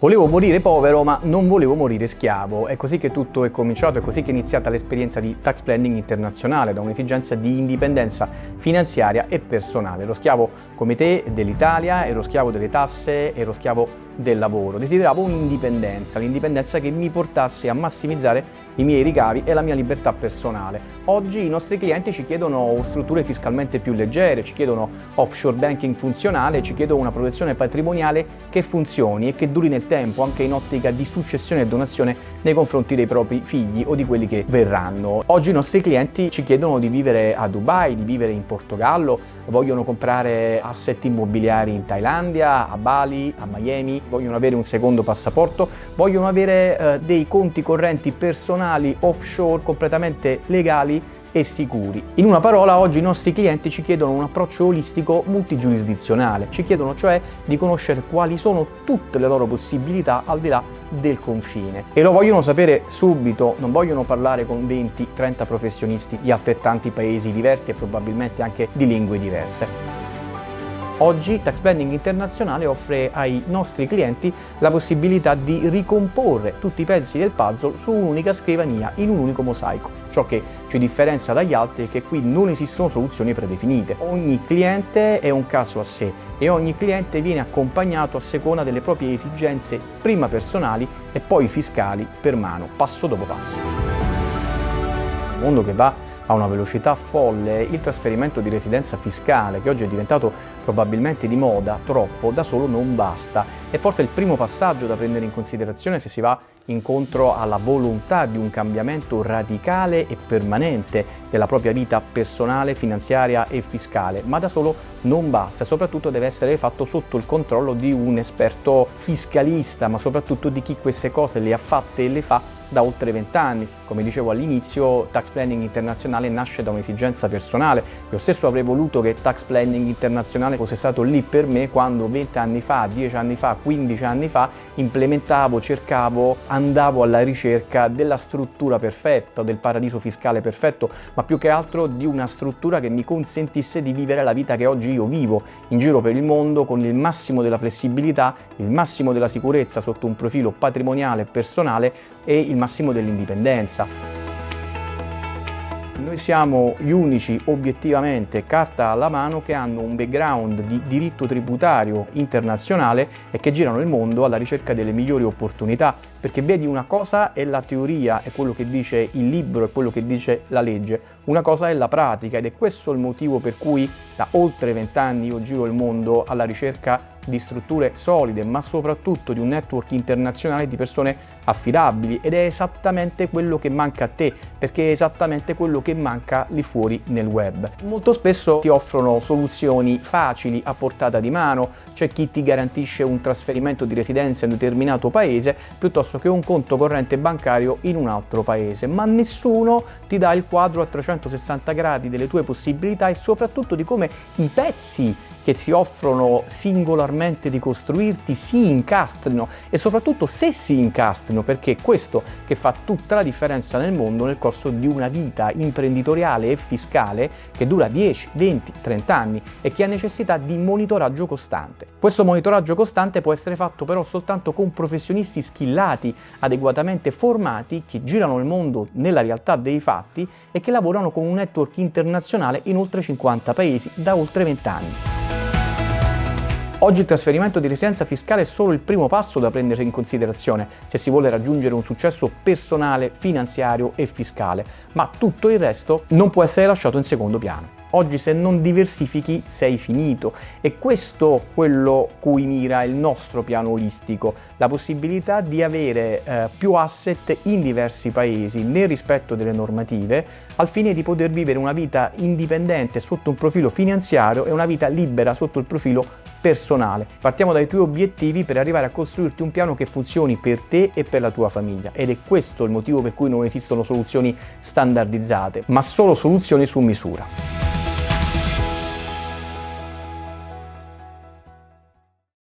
Volevo morire povero, ma non volevo morire schiavo. È così che tutto è cominciato, è così che è iniziata l'esperienza di Tax Planning Internazionale, da un'esigenza di indipendenza finanziaria e personale. Ero schiavo come te dell'Italia, ero schiavo delle tasse, ero schiavo del lavoro. Desideravo un'indipendenza, l'indipendenza che mi portasse a massimizzare i miei ricavi e la mia libertà personale. Oggi i nostri clienti ci chiedono strutture fiscalmente più leggere, ci chiedono offshore banking funzionale, ci chiedono una protezione patrimoniale che funzioni e che duri nel tempo, anche in ottica di successione e donazione nei confronti dei propri figli o di quelli che verranno. Oggi i nostri clienti ci chiedono di vivere a Dubai, di vivere in Portogallo, vogliono comprare asset immobiliari in Thailandia, a Bali, a Miami, vogliono avere un secondo passaporto, vogliono avere dei conti correnti personali offshore completamente legali e sicuri. In una parola, oggi i nostri clienti ci chiedono un approccio olistico multigiurisdizionale, ci chiedono cioè di conoscere quali sono tutte le loro possibilità al di là del confine, e lo vogliono sapere subito, non vogliono parlare con 20-30 professionisti di altrettanti paesi diversi e probabilmente anche di lingue diverse. Oggi Tax Planning Internazionale offre ai nostri clienti la possibilità di ricomporre tutti i pezzi del puzzle su un'unica scrivania, in un unico mosaico. Ciò che ci differenzia dagli altri è che qui non esistono soluzioni predefinite. Ogni cliente è un caso a sé e ogni cliente viene accompagnato a seconda delle proprie esigenze, prima personali e poi fiscali per mano, passo dopo passo. Un mondo che va a una velocità folle, il trasferimento di residenza fiscale, che oggi è diventato probabilmente di moda, troppo, da solo non basta. È forse il primo passaggio da prendere in considerazione se si va incontro alla volontà di un cambiamento radicale e permanente della propria vita personale, finanziaria e fiscale, ma da solo non basta, e soprattutto deve essere fatto sotto il controllo di un esperto fiscalista, ma soprattutto di chi queste cose le ha fatte e le fa da oltre 20 anni. Come dicevo all'inizio, Tax Planning Internazionale nasce da un'esigenza personale. Io stesso avrei voluto che Tax Planning Internazionale fosse stato lì per me quando 20 anni fa, 10 anni fa, 15 anni fa implementavo, cercavo, andavo alla ricerca della struttura perfetta, del paradiso fiscale perfetto, ma più che altro di una struttura che mi consentisse di vivere la vita che oggi io vivo in giro per il mondo, con il massimo della flessibilità, il massimo della sicurezza sotto un profilo patrimoniale e personale e il massimo dell'indipendenza. Noi siamo gli unici, obiettivamente, carta alla mano, che hanno un background di diritto tributario internazionale e che girano il mondo alla ricerca delle migliori opportunità, perché vedi, una cosa è la teoria, è quello che dice il libro, è quello che dice la legge, una cosa è la pratica, ed è questo il motivo per cui da oltre 20 anni io giro il mondo alla ricerca di strutture solide, ma soprattutto di un network internazionale di persone affidabili, ed è esattamente quello che manca a te, perché è esattamente quello che manca lì fuori nel web. Molto spesso ti offrono soluzioni facili, a portata di mano, c'è chi ti garantisce un trasferimento di residenza in un determinato paese piuttosto che un conto corrente bancario in un altro paese, ma nessuno ti dà il quadro a 360 gradi delle tue possibilità e soprattutto di come i pezzi che ti offrono singolarmente di costruirti si incastrino, e soprattutto se si incastrino, perché è questo che fa tutta la differenza nel mondo nel corso di una vita imprenditoriale e fiscale che dura 10, 20, 30 anni e che ha necessità di monitoraggio costante. Questo monitoraggio costante può essere fatto però soltanto con professionisti skillati, adeguatamente formati, che girano il mondo nella realtà dei fatti e che lavorano con un network internazionale in oltre 50 paesi da oltre 20 anni. Oggi il trasferimento di residenza fiscale è solo il primo passo da prendere in considerazione se si vuole raggiungere un successo personale, finanziario e fiscale, ma tutto il resto non può essere lasciato in secondo piano. Oggi se non diversifichi sei finito, e questo quello cui mira il nostro piano olistico, la possibilità di avere più asset in diversi paesi nel rispetto delle normative, al fine di poter vivere una vita indipendente sotto un profilo finanziario e una vita libera sotto il profilo personale. Partiamo dai tuoi obiettivi per arrivare a costruirti un piano che funzioni per te e per la tua famiglia, ed è questo il motivo per cui non esistono soluzioni standardizzate, ma solo soluzioni su misura.